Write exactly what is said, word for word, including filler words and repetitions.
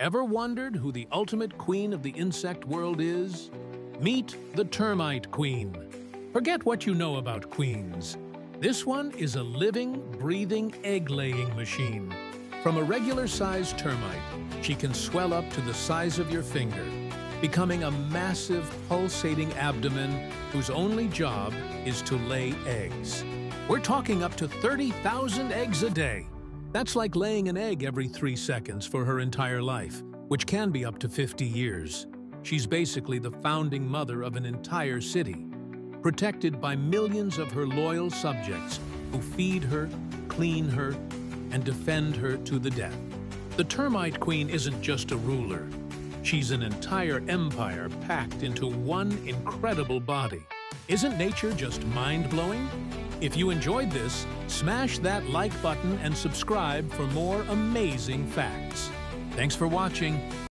Ever wondered who the ultimate queen of the insect world is? Meet the termite queen. Forget what you know about queens. This one is a living, breathing, egg-laying machine. From a regular-sized termite, she can swell up to the size of your finger, becoming a massive, pulsating abdomen whose only job is to lay eggs. We're talking up to thirty thousand eggs a day. That's like laying an egg every three seconds for her entire life, which can be up to fifty years. She's basically the founding mother of an entire city, protected by millions of her loyal subjects who feed her, clean her, and defend her to the death. The termite queen isn't just a ruler. She's an entire empire packed into one incredible body. Isn't nature just mind-blowing? If you enjoyed this, smash that like button and subscribe for more amazing facts. Thanks for watching.